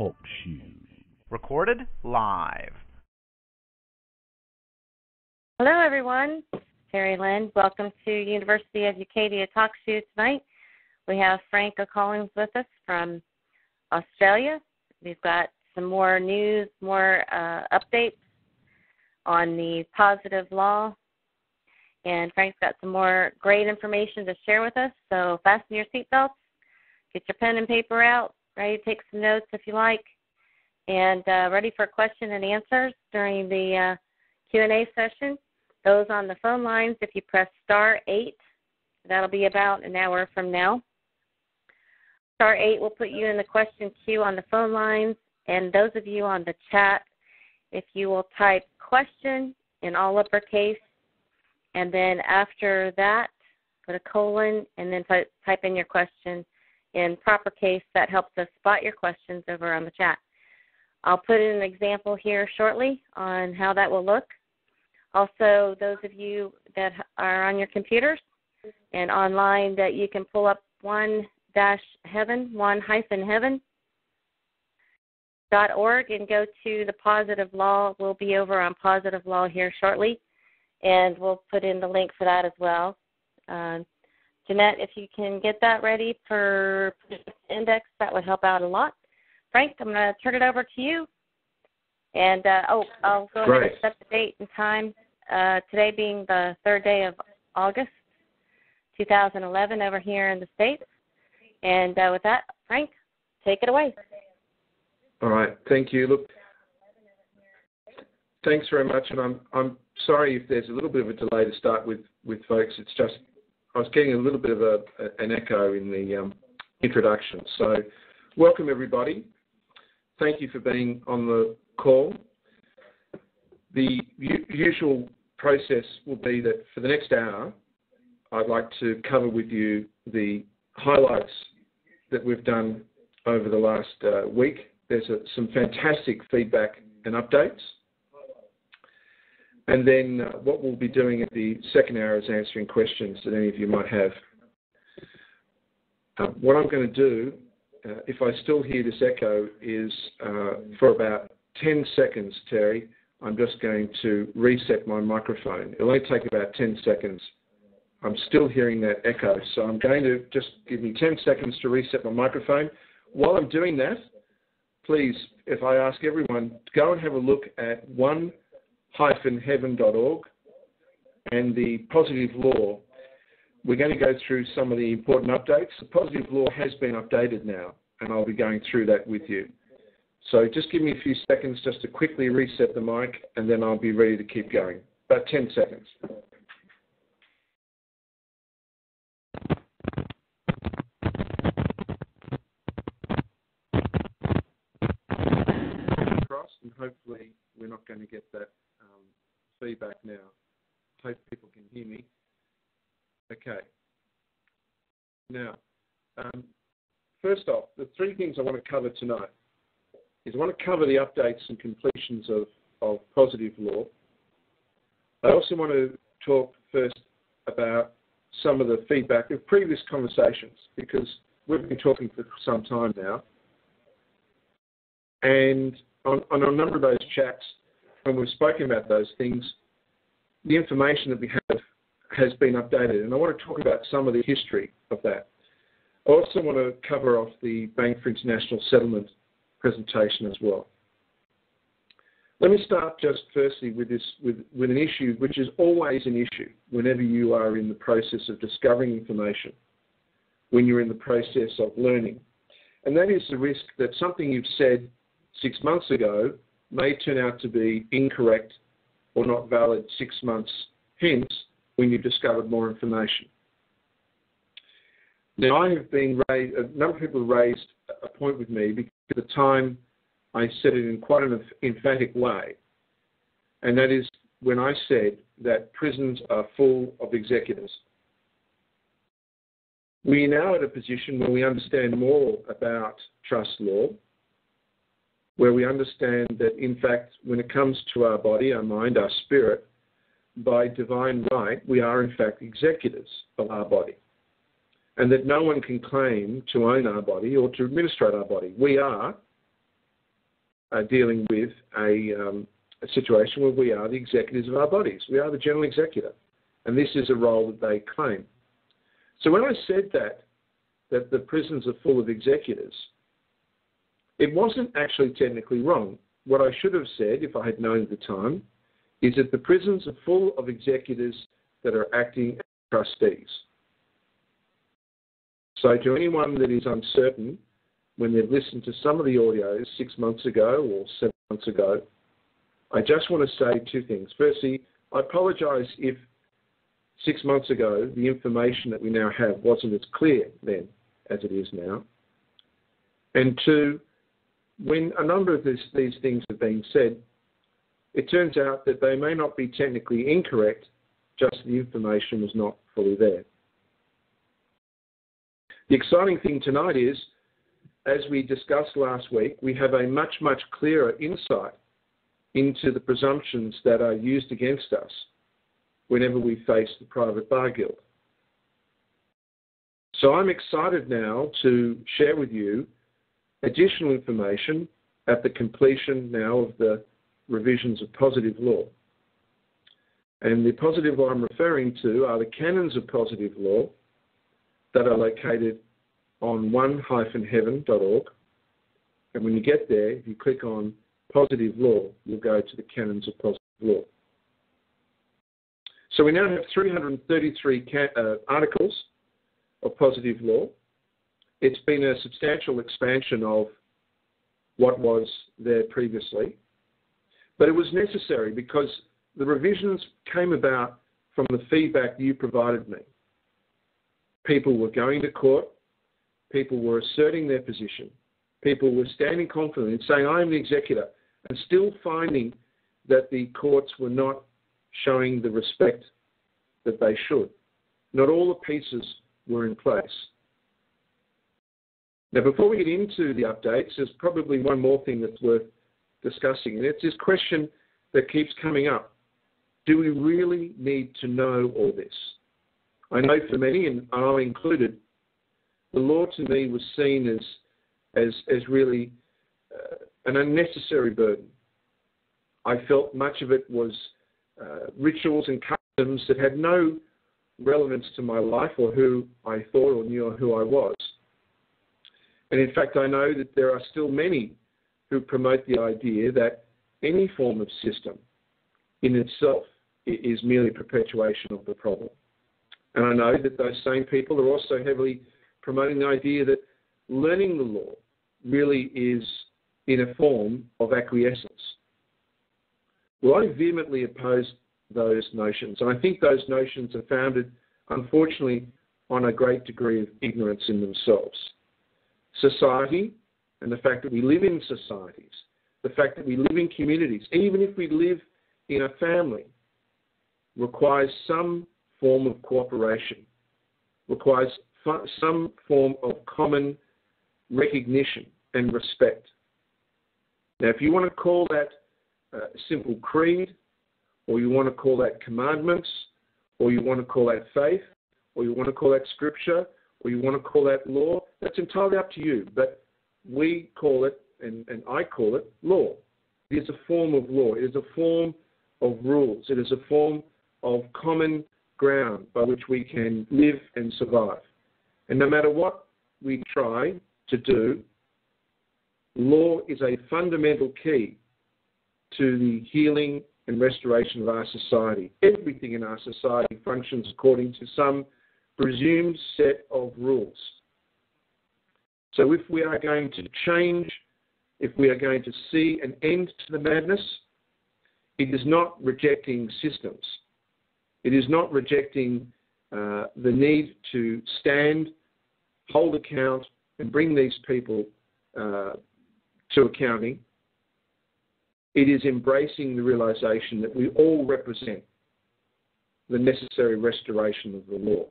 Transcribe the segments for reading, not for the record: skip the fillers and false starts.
helps you. Recorded live. Hello, everyone. Terry Lynn. Welcome to University of Ucadia Talk Show tonight. We have Frank O'Collins with us from Australia. We've got some more news, more updates on the positive law. And Frank's got some more great information to share with us. So fasten your seatbelts, get your pen and paper out, ready to take some notes if you like, and ready for question and answers during the Q&A session. Those on the phone lines, if you press star 8, that'll be about an hour from now. Star 8 will put you in the question queue on the phone lines, and those of you on the chat, if you will type question in all uppercase, and then after that, put a colon, and then type in your question in proper case. That helps us spot your questions over on the chat. I'll put in an example here shortly on how that will look. Also, those of you that are on your computers and online, that you can pull up one-heaven.org and go to the Positive Law. We'll be over on Positive Law here shortly, and we'll put in the link for that as well. Jeanette, if you can get that ready for index, that would help out a lot. Frank, I'm going to turn it over to you. And, I'll go ahead and set the date and time, today being the 3rd day of August, 2011, over here in the States. And with that, Frank, take it away. All right. Thank you. Look, thanks very much. And I'm sorry if there's a little bit of a delay to start with folks. It's just I was getting a little bit of an echo in the introduction. So welcome, everybody. Thank you for being on the call. The usual process will be that for the next hour, I'd like to cover with you the highlights that we've done over the last week. There's some fantastic feedback and updates. And then what we'll be doing at the second hour is answering questions that any of you might have. What I'm going to do, if I still hear this echo, is for about 10 seconds, Terry, I'm just going to reset my microphone. It'll only take about 10 seconds. I'm still hearing that echo, so I'm going to just give me 10 seconds to reset my microphone. While I'm doing that, please, if I ask everyone, go and have a look at one-heaven.org and the Positive Law. We're going to go through some of the important updates. The Positive Law has been updated now, and I'll be going through that with you. So just give me a few seconds just to quickly reset the mic, and then I'll be ready to keep going. About 10 seconds. And hopefully we're not going to get that feedback now. Hope people can hear me. Okay. Now, first off, the three things I want to cover tonight is I want to cover the updates and completions of Positive Law. I also want to talk first about some of the feedback of previous conversations, because we've been talking for some time now. And on a number of those chats, when we've spoken about those things, the information that we have has been updated. And I want to talk about some of the history of that. I also want to cover off the Bank for International Settlement presentation as well. Let me start just firstly with this, with an issue which is always an issue whenever you are in the process of discovering information, when you're in the process of learning. And that is the risk that something you've said 6 months ago may turn out to be incorrect or not valid 6 months hence when you've discovered more information. Now, I have been raised, a number of people raised a point with me because at the time I said it in quite an emphatic way, and that is when I said that prisons are full of executors. We are now at a position where we understand more about trust law, where we understand that, in fact, when it comes to our body, our mind, our spirit, by divine right, we are, in fact, executors of our body, and that no one can claim to own our body or to administrate our body. We are, dealing with a situation where we are the executors of our bodies. We are the general executor. And this is a role that they claim. So when I said that the prisons are full of executors, it wasn't actually technically wrong. What I should have said, if I had known at the time, is that the prisons are full of executors that are acting as trustees. So to anyone that is uncertain, when they've listened to some of the audios 6 months ago or 7 months ago, I just want to say two things. Firstly, I apologise if 6 months ago the information that we now have wasn't as clear then as it is now. And two, when a number of these things have been said, it turns out that they may not be technically incorrect, just the information was not fully there. The exciting thing tonight is, as we discussed last week, we have a much, much clearer insight into the presumptions that are used against us whenever we face the Private Bar Guild. So I'm excited now to share with you additional information at the completion now of the revisions of positive law. And the positive law I'm referring to are the Canons of Positive Law that are located on one-heaven.org. And when you get there, if you click on Positive Law, you'll go to the Canons of Positive Law. So we now have 333 articles of positive law. It's been a substantial expansion of what was there previously. But it was necessary because the revisions came about from the feedback you provided me. People were going to court. People were asserting their position. People were standing confidently and saying, I am the executor, and still finding that the courts were not showing the respect that they should. Not all the pieces were in place. Now, before we get into the updates, there's probably one more thing that's worth discussing, and it's this question that keeps coming up. Do we really need to know all this? I know for many, and I included, the law to me was seen as really an unnecessary burden. I felt much of it was rituals and customs that had no relevance to my life or who I thought or knew or who I was. And in fact, I know that there are still many who promote the idea that any form of system in itself is merely perpetuation of the problem. And I know that those same people are also heavily promoting the idea that learning the law really is in a form of acquiescence. Well, I vehemently oppose those notions, and I think those notions are founded, unfortunately, on a great degree of ignorance in themselves. Society, and the fact that we live in societies, the fact that we live in communities, even if we live in a family, requires some form of cooperation, requires some form of common recognition and respect. Now, if you want to call that simple creed, or you want to call that commandments, or you want to call that faith, or you want to call that scripture, or you want to call that law, that's entirely up to you. But we call it, and I call it, law. It is a form of law. It is a form of rules. It is a form of common ground by which we can live and survive. And no matter what we try to do, law is a fundamental key to the healing and restoration of our society. Everything in our society functions according to some presumed set of rules. So if we are going to change, if we are going to see an end to the madness, it is not rejecting systems. It is not rejecting the need to stand, hold account, and bring these people to accounting. It is embracing the realization that we all represent the necessary restoration of the law.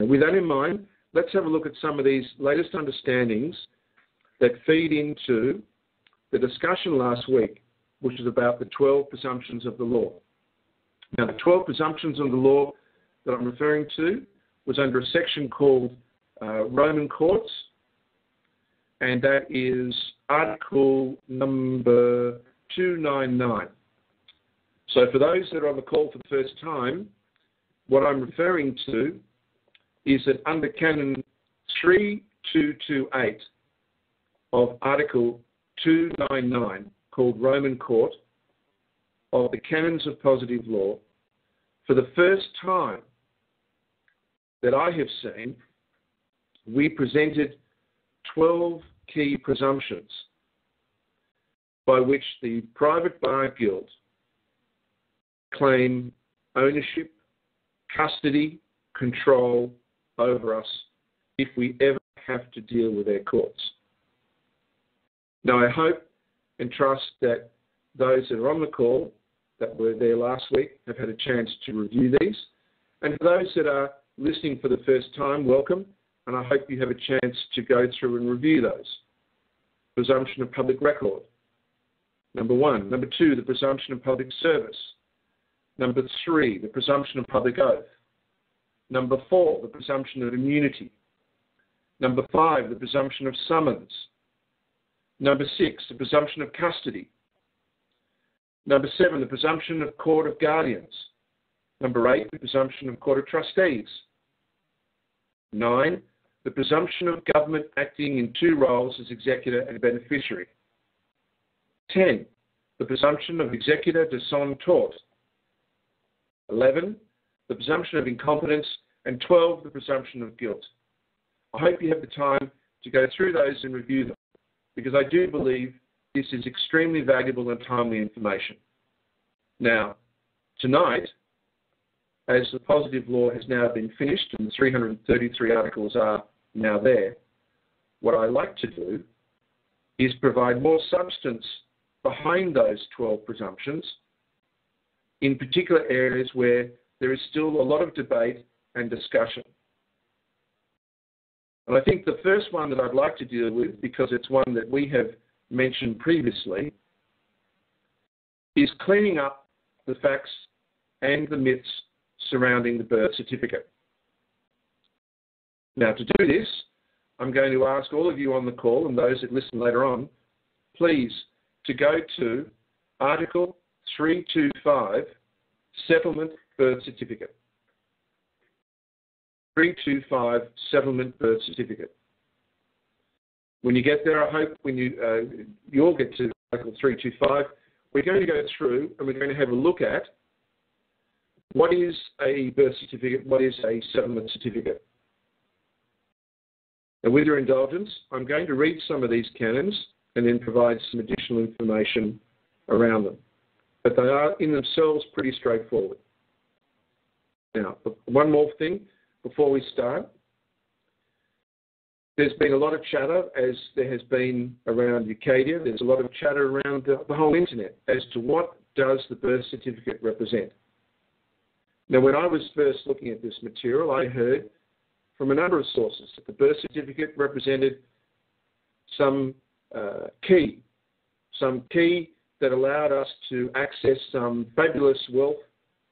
And with that in mind, let's have a look at some of these latest understandings that feed into the discussion last week, which is about the 12 presumptions of the law. Now, the 12 presumptions of the law that I'm referring to was under a section called Roman Courts. and that is article number 299. So for those that are on the call for the first time, what I'm referring to is that under Canon 3228 of Article 299, called Roman Court, of the Canons of Positive Law, for the first time that I have seen, we presented 12 key presumptions by which the Private Bar Guild claim ownership, custody, control over us if we ever have to deal with their courts. Now, I hope and trust that those that are on the call that were there last week have had a chance to review these. And for those that are listening for the first time, welcome, and I hope you have a chance to go through and review those. Presumption of public record, number one. Number two, the presumption of public service. Number three, the presumption of public oath. Number four, the presumption of immunity. Number five, the presumption of summons. Number six, the presumption of custody. Number seven, the presumption of court of guardians. Number eight, the presumption of court of trustees. Nine, the presumption of government acting in two roles as executor and beneficiary. 10, the presumption of executor de son tort. 11, the presumption of incompetence, and 12, the presumption of guilt. I hope you have the time to go through those and review them, because I do believe this is extremely valuable and timely information. Now, tonight, as the positive law has now been finished and the 333 articles are now there, what I like to do is provide more substance behind those 12 presumptions, in particular areas where there is still a lot of debate and discussion. And I think the first one that I'd like to deal with, because it's one that we have mentioned previously, is cleaning up the facts and the myths surrounding the birth certificate. Now, to do this, I'm going to ask all of you on the call and those that listen later on, please, to go to Article 325, Settlement Birth Certificate. 325, Settlement Birth Certificate. When you get there, I hope when you all get to Article 325, we're going to go through and we're going to have a look at what is a birth certificate, what is a settlement certificate. And with your indulgence, I'm going to read some of these canons and then provide some additional information around them. But they are in themselves pretty straightforward. Now, one more thing before we start. There's been a lot of chatter, as there has been around Ucadia. There's a lot of chatter around the whole internet as to what does the birth certificate represent. Now, when I was first looking at this material, I heard from a number of sources that the birth certificate represented some key that allowed us to access some fabulous wealth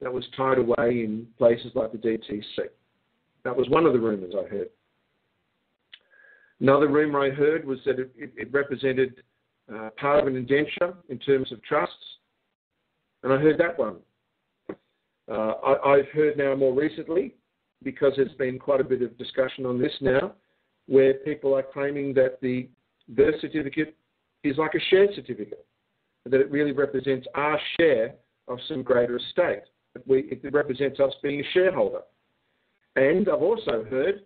that was tied away in places like the DTC. That was one of the rumours I heard. Another rumour I heard was that it represented part of an indenture in terms of trusts, and I heard that one. I've heard now more recently, because there's been quite a bit of discussion on this now, where people are claiming that the birth certificate is like a share certificate, that it really represents our share of some greater estate. It represents us being a shareholder. And I've also heard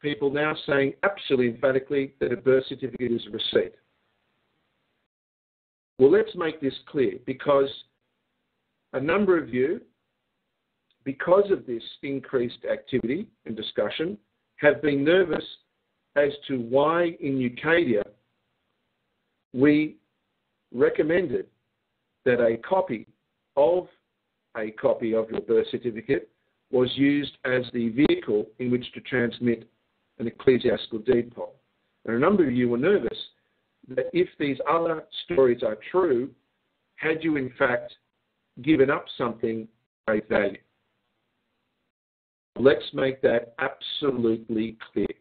people now saying absolutely emphatically that a birth certificate is a receipt. Well, let's make this clear, because a number of you, because of this increased activity and discussion, have been nervous as to why in Ucadia we recommended that a copy of your birth certificate was used as the vehicle in which to transmit an ecclesiastical deed poll. And a number of you were nervous that if these other stories are true, had you in fact given up something of great value. Let's make that absolutely clear.